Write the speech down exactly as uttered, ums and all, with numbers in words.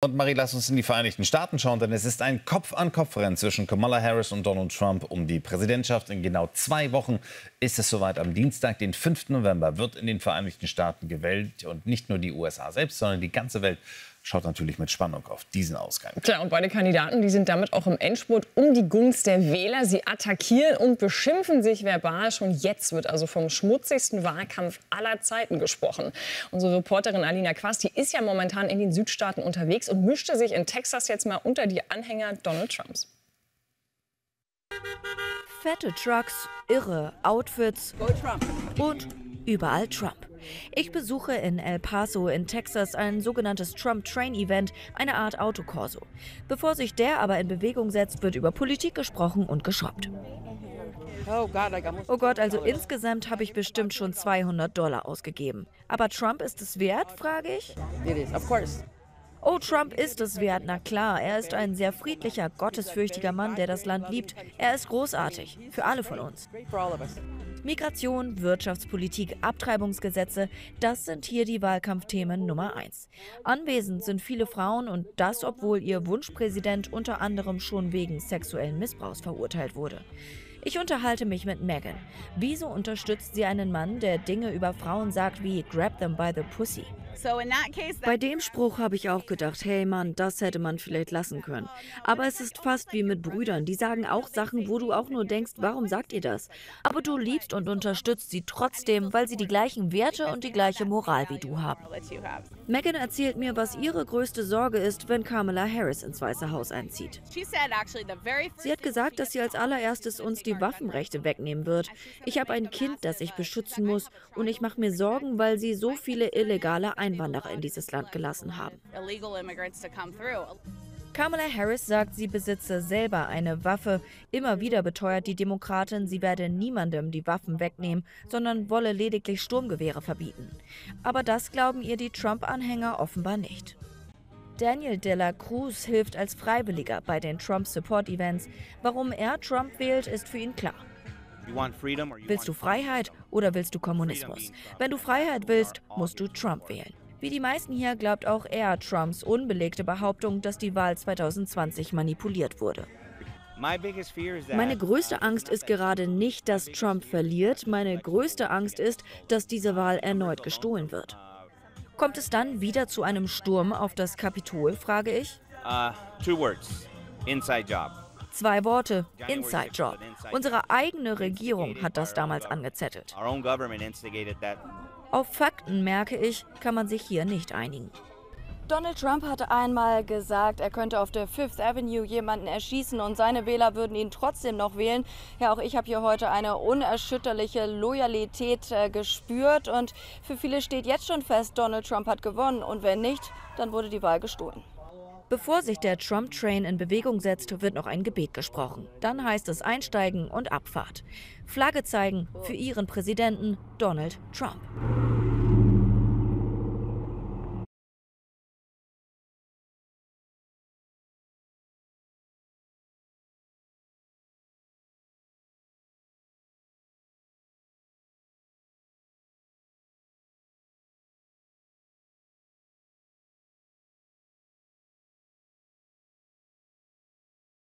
Und Marie, lass uns in die Vereinigten Staaten schauen, denn es ist ein Kopf-an-Kopf-Rennen zwischen Kamala Harris und Donald Trump um die Präsidentschaft. In genau zwei Wochen ist es soweit. Am Dienstag, den fünften November, wird in den Vereinigten Staaten gewählt. Und nicht nur die U S A selbst, sondern die ganze Welt schaut natürlich mit Spannung auf diesen Ausgang. Klar, und beide Kandidaten, die sind damit auch im Endspurt um die Gunst der Wähler. Sie attackieren und beschimpfen sich verbal. Schon jetzt wird also vom schmutzigsten Wahlkampf aller Zeiten gesprochen. Unsere Reporterin Alina Quast, die ist ja momentan in den Südstaaten unterwegs und mischte sich in Texas jetzt mal unter die Anhänger Donald Trumps. Fette Trucks, irre Outfits und überall Trump. Ich besuche in El Paso in Texas ein sogenanntes Trump Train Event, eine Art Autokorso. Bevor sich der aber in Bewegung setzt, wird über Politik gesprochen und geschraubt. Oh Gott, also insgesamt habe ich bestimmt schon zweihundert Dollar ausgegeben. Aber Trump ist es wert, frage ich? Oh, Trump ist es wert, na klar. Er ist ein sehr friedlicher, gottesfürchtiger Mann, der das Land liebt. Er ist großartig, für alle von uns. Migration, Wirtschaftspolitik, Abtreibungsgesetze, das sind hier die Wahlkampfthemen Nummer eins. Anwesend sind viele Frauen und das, obwohl ihr Wunschpräsident unter anderem schon wegen sexuellen Missbrauchs verurteilt wurde. Ich unterhalte mich mit Megan. Wieso unterstützt sie einen Mann, der Dinge über Frauen sagt wie "Grab them by the pussy"? Bei dem Spruch habe ich auch gedacht, hey Mann, das hätte man vielleicht lassen können. Aber es ist fast wie mit Brüdern, die sagen auch Sachen, wo du auch nur denkst, warum sagt ihr das? Aber du liebst und unterstützt sie trotzdem, weil sie die gleichen Werte und die gleiche Moral wie du haben. Megan erzählt mir, was ihre größte Sorge ist, wenn Kamala Harris ins Weiße Haus einzieht. Sie hat gesagt, dass sie als allererstes uns die Waffenrechte wegnehmen wird. Ich habe ein Kind, das ich beschützen muss und ich mache mir Sorgen, weil sie so viele illegale Einwanderer Einwanderer in dieses Land gelassen haben. Kamala Harris sagt, sie besitze selber eine Waffe. Immer wieder beteuert die Demokratin, sie werde niemandem die Waffen wegnehmen, sondern wolle lediglich Sturmgewehre verbieten. Aber das glauben ihr die Trump-Anhänger offenbar nicht. Daniel De La Cruz hilft als Freiwilliger bei den Trump-Support-Events. Warum er Trump wählt, ist für ihn klar. Willst du Freiheit oder willst du Kommunismus? Wenn du Freiheit willst, musst du Trump wählen. Wie die meisten hier glaubt auch er Trumps unbelegte Behauptung, dass die Wahl zweitausendzwanzig manipuliert wurde. Meine größte Angst ist gerade nicht, dass Trump verliert. Meine größte Angst ist, dass diese Wahl erneut gestohlen wird. Kommt es dann wieder zu einem Sturm auf das Kapitol, frage ich? Uh, two words. Inside job. Zwei Worte, Inside Job. Unsere eigene Regierung hat das damals angezettelt. Auf Fakten, merke ich, kann man sich hier nicht einigen. Donald Trump hatte einmal gesagt, er könnte auf der Fifth Avenue jemanden erschießen und seine Wähler würden ihn trotzdem noch wählen. Ja, auch ich habe hier heute eine unerschütterliche Loyalität äh, gespürt und für viele steht jetzt schon fest, Donald Trump hat gewonnen und wenn nicht, dann wurde die Wahl gestohlen. Bevor sich der Trump Train in Bewegung setzt, wird noch ein Gebet gesprochen. Dann heißt es einsteigen und Abfahrt. Flagge zeigen für ihren Präsidenten Donald Trump.